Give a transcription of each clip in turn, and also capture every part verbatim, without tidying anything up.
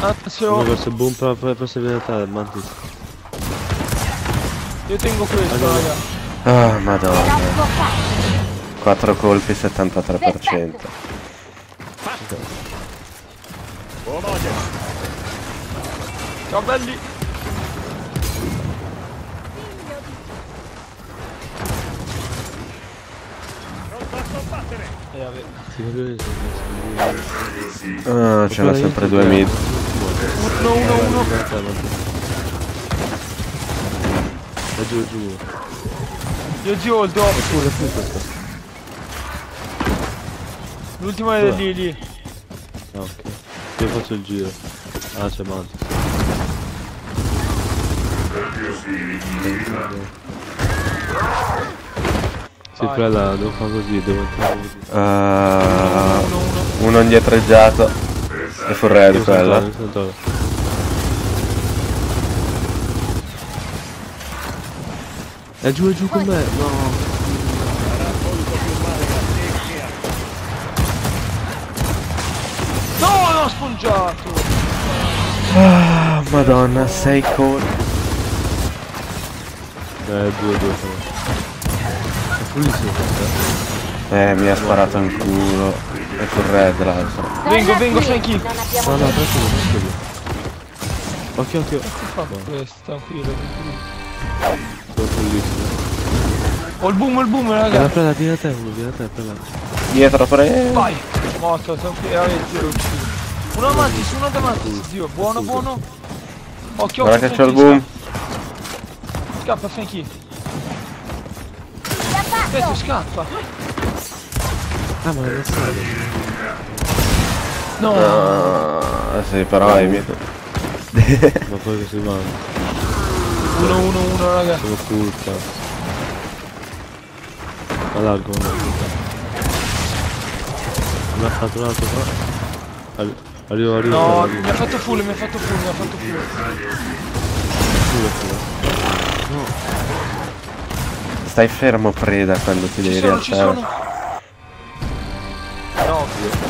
Attenzione! Questo boom per la possibilità del Mantis. Io tengo questo, allora. Raga. Ah, oh, madonna. quattro colpi, settantatré per cento. Fatto. Ciao belli. Ah, c'era sempre due mid. Uno, uno, uno. È giù, giù. Io giù ho il dopo. L'ultimo è lì, lì. Ok. Io faccio il giro. Ah, c'è Mantis. Sì, quella devo fare così, devo entrare così. Uh, uno indietreggiato. È full red io quella. Sono tolo, sono tolo. È giù, è giù con me. No. No, l'ho spongiato. Ah, madonna, sei colpi. Eh, due, due. Eh, mi ha sparato in culo. È sul red l'altro. Vengo, vengo, sei chi? No, no, adesso lo metto io. Occhio, occhio. Questo, tranquillo. Sono bellissimo. Ho il boom, ho il boom, raga. La preda, tira te, uno, tira te, preda. Dietro, preda. Vai. Morto, sono qui, zero. Uno avanti, su, uno davanti. Dio, buono, buono. Occhio, occhio. Guarda che c'ho il boom. Scappa, sei chi? Aspetta, scappa! Ah, ma non so. No! No, sì, però è mio. Ma poi che si va? uno uno uno, raga. Sono curta. Ma largo, non mi ha fatto un altro qua. Arrivo, arrivo. No, mi ha fatto full, mi ha fatto full, mi ha fatto full. No. Stai fermo, preda, quando ti devi rialzare. No, ovvio.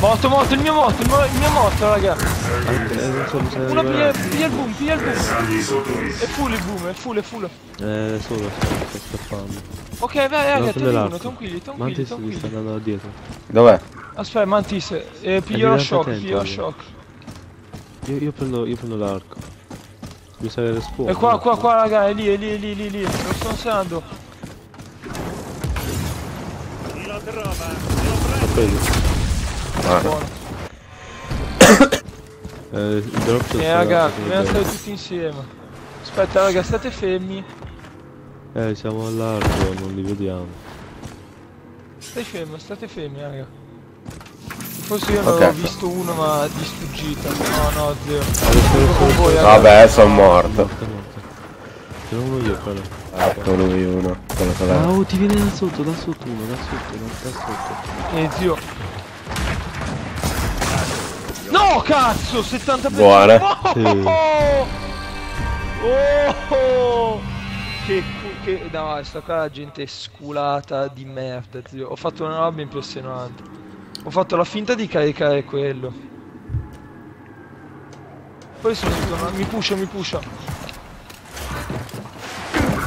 Morto, morto, il mio morto, il mio, il mio morto, raga. Uno piglia, piglia il boom, piglia il boom. È full il boom, è full, è full. Eh, solo, sto scappando. Ok, vai, raga, te lo dico, tranquilli, tranquilli. Mantis mi sta andando dietro. Dov'è? Aspetta, Mantis, eh, piglio lo shock, piglio lo shock. Io, io prendo, io prendo l'arco. Mi serve le spuole. E qua, qua, qua, raga, è lì, è lì, è lì, lì, lì. Lo sto usando. Lo trova, lo prendo. Buono. Eh, il drop c'è. Eh, raga, dobbiamo stare tutti insieme. Aspetta, raga, state fermi. Eh, siamo all'arco, non li vediamo. Stai fermo, state fermi, raga. Forse io ne okay. Ho visto uno ma di sfuggita. No, no, zero. Voi, vabbè, sono morto. Ce l'ho uno io, quello. Ecco lui uno. Quello oh, ti viene da sotto, da sotto uno, da sotto, da sotto. E eh, zio. No, cazzo, settanta per cento. Buona. Oh, sì. oh, oh. Che che no, sta qua la gente è sculata di merda, zio. Ho fatto una roba impressionante. Ho fatto la finta di caricare quello. Poi sono sicuro, mi pusha, mi pusha.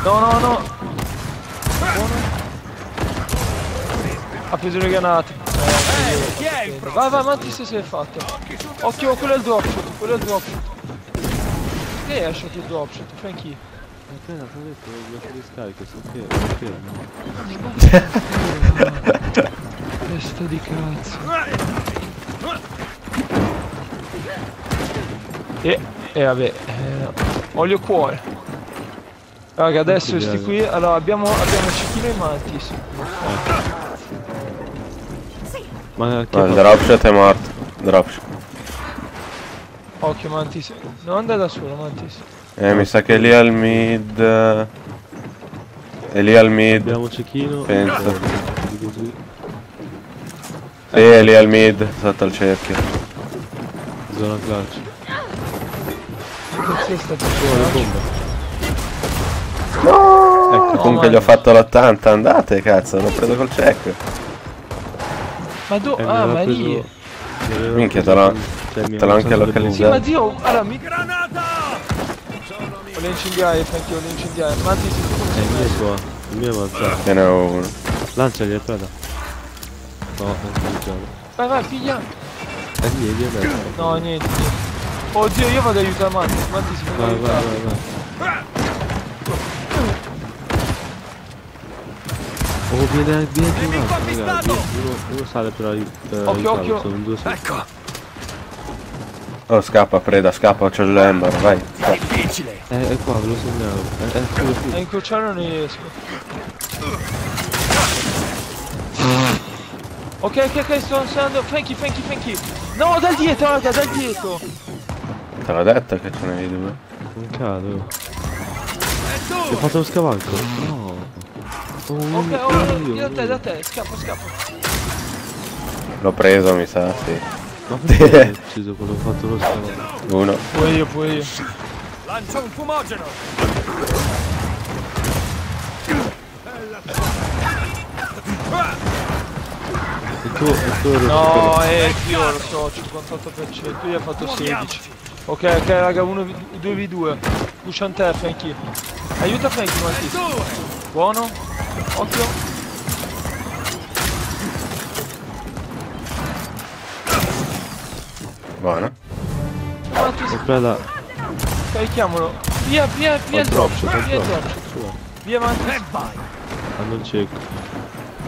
No, no, no. Buono. Ha preso le granate. Eh, vai, vai, avanti se si è fatto. Occhio, quello è il drop shot, quello è il drop shot. Che è shot il drop shot, Frankie? Appena ti ho detto il blocco di scarico, sono fermo. Testa di cazzo. E, e vabbè, olio cuore. Raga, adesso sti qui. Allora abbiamo abbiamo Cecchino e Mantis. Ma che il dropshot è morto. Dropshot. Occhio Mantis. Non andare da solo Mantis. Eh, mi sa che lì al mid. È lì al mid. Abbiamo Cecchino. Penso. Sì, è lì al mid, sotto al cerchio. Zona clutch. Che sta facendo? No! Ecco, comunque gli ho fatto l'ottanta, andate cazzo, l'ho preso col check. Mado, ah Mali. Minchia, te l'ha anche localizzato. Sì, ma Dio, alla mi granata! Voglio incendiare, Franchio, voglio incendiare. Manti si può. È il mio qua, il mio avanzato. Te ne ho uno. Lanciali, aspetta. No, vai, vai, figlia! Eh, via, via, via. No, niente, niente. Oddio, io vado ad aiutare Manti, Manti si può. Vai, vai, vai, vai. Oh, viene, viene, viene, uno, raga, viene uno, uno sale per aiutare, occhio, occhio. Sono due sale. Ecco. Oh, scappa, preda, scappa, c'è l'ember, vai. È difficile. È, è qua, ve lo segnalo. È, è quello qui. A incrociare non riesco. Ok, ok, ok, sto andando. Franky, Franky, Franky. No, dal dietro, raga, dal dietro. Te l'ho detto che ce n'hai due. Non cado. Ho fatto lo scavalco. No. Oh, ok, oh, io da te, da te, scappa, scappa. L'ho preso, mi sa, sì. Ma perché hai ucciso quello, ho fatto lo scavo? Uno. Poi io, poi io. Lancio un fumogeno. E tu, e tu no, eh, io lo so, cinquantotto per cento, tu gli hai fatto sedici. Ok, ok, raga, uno due vi due. Push on te, Franky. Aiuta Franky, Matti. Buono, occhio. Buono. Aspetta. Carichiamolo. Via, via, via il drop. Via il drop. Via avanti. Hanno il cieco.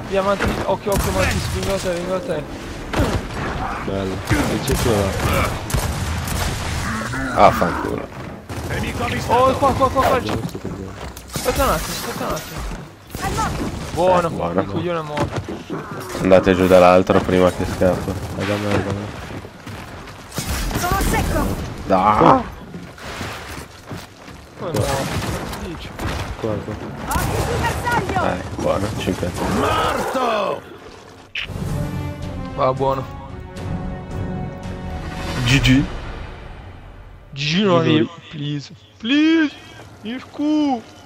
Via avanti. Occhio, occhio, avanti. Vengo a te, vengo a te. Bello. Il cieco là. Ah, fanculo. Oh, qua, qua, qua, qua. Aspetta un attimo, aspetta un attimo. Buono, eh, buono. Il coglione è morto. Andate giù dall'altro prima che scappa. Dai, dammi, dammi. Sono secco. Da. Come no? Dici. Guarda. Occhio sul bersaglio. Eh, buono, cinquanta. Morto! Va buono. G G. G G non please. Please. Il culo.